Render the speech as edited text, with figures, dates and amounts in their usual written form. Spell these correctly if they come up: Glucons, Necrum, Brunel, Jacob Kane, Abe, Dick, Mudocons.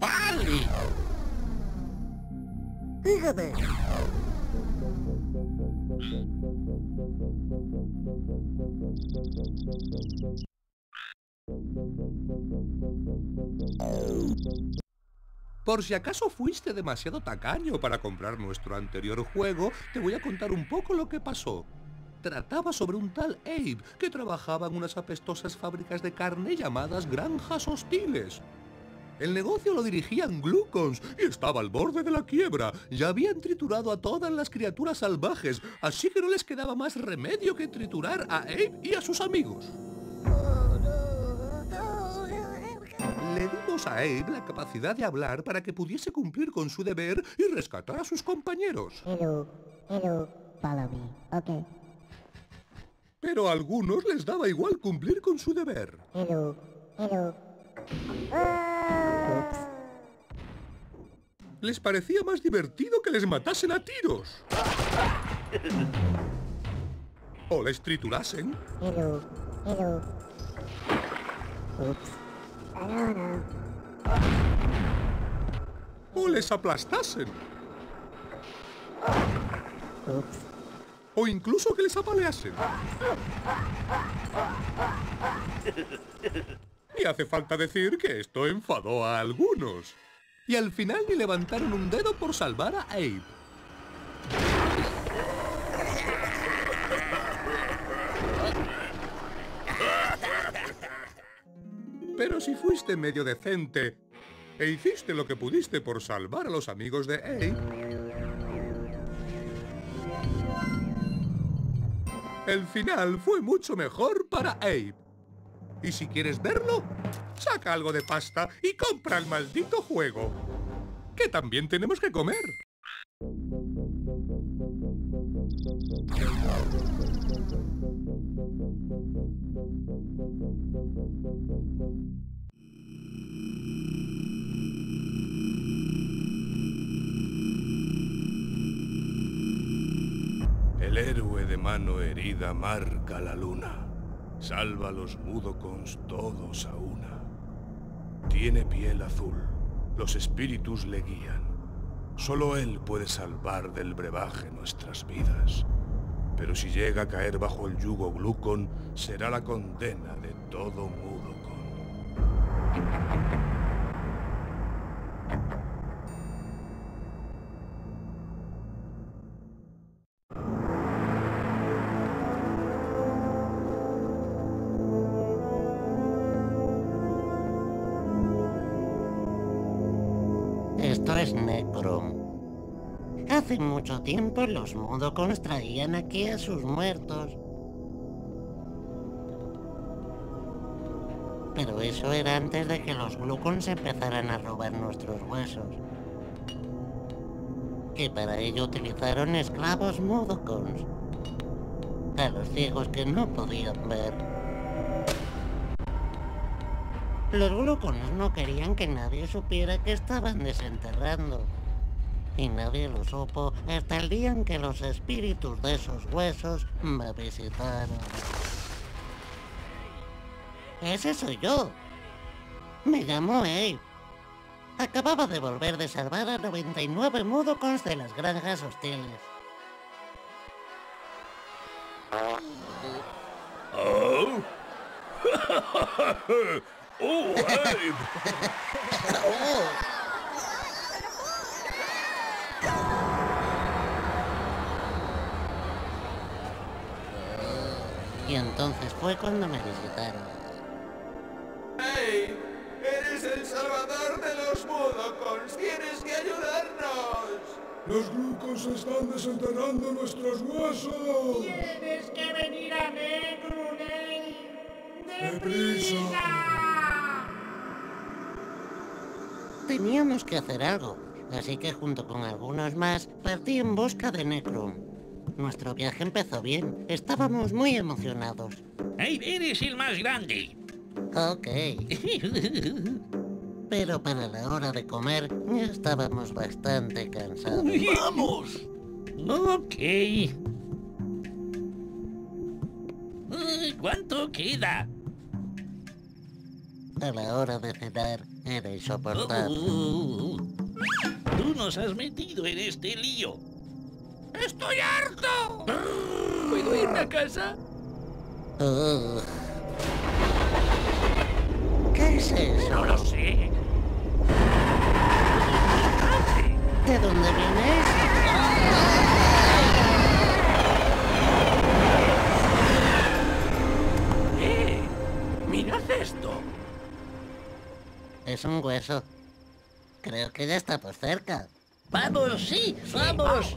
¡Vale! Dígame. Por si acaso fuiste demasiado tacaño para comprar nuestro anterior juego, te voy a contar un poco lo que pasó. Trataba sobre un tal Abe, que trabajaba en unas apestosas fábricas de carne llamadas granjas hostiles. El negocio lo dirigían Glucons y estaba al borde de la quiebra. Ya habían triturado a todas las criaturas salvajes, así que no les quedaba más remedio que triturar a Abe y a sus amigos. Le dimos a Abe la capacidad de hablar para que pudiese cumplir con su deber y rescatar a sus compañeros. Hello, follow me, okay. Pero a algunos les daba igual cumplir con su deber. Les parecía más divertido que les matasen a tiros. O les triturasen. O les aplastasen. O incluso que les apaleasen. Y hace falta decir que esto enfadó a algunos. Y al final ni levantaron un dedo por salvar a Abe. Pero si fuiste medio decente e hiciste lo que pudiste por salvar a los amigos de Abe, el final fue mucho mejor para Abe. Y si quieres verlo, saca algo de pasta y compra el maldito juego, que también tenemos que comer. El héroe de mano herida marca la luna. Salva a los Mudocons todos a una. Tiene piel azul. Los espíritus le guían. Solo él puede salvar del brebaje nuestras vidas. Pero si llega a caer bajo el yugo Glucon, será la condena de todo Mudocon. Hace mucho tiempo los Mudocons traían aquí a sus muertos. Pero eso era antes de que los Glucons empezaran a robar nuestros huesos. Que para ello utilizaron esclavos Mudocons. A los ciegos que no podían ver. Los Glucons no querían que nadie supiera que estaban desenterrando. Y nadie lo supo hasta el día en que los espíritus de esos huesos me visitaron. ¡Ese soy yo! Me llamó Abe. Acababa de volver de salvar a 99 Mudocons de las granjas hostiles. Oh? Oh, Abe! Oh. Y entonces fue cuando me visitaron. ¡Hey! ¡Eres el salvador de los Mudocons! ¡Tienes que ayudarnos! ¡Los Glucons están desenterrando nuestros huesos! ¡Tienes que venir a ver, Brunel! ¡Deprisa! Teníamos que hacer algo, así que junto con algunos más partí en busca de Necrum. Nuestro viaje empezó bien. Estábamos muy emocionados. ¡Abe, eres el más grande! Ok. Pero para la hora de comer, ya estábamos bastante cansados. ¡Vamos! Ok. ¿Cuánto queda? A la hora de cenar, era insoportable. Tú nos has metido en este lío. ¡Estoy harto! ¿Puedo irme a casa? ¿Qué es eso? No lo sé. ¿De dónde vienes? ¡Mirad esto! Es un hueso. Creo que ya está por cerca. ¡Vamos, sí! ¡Vamos!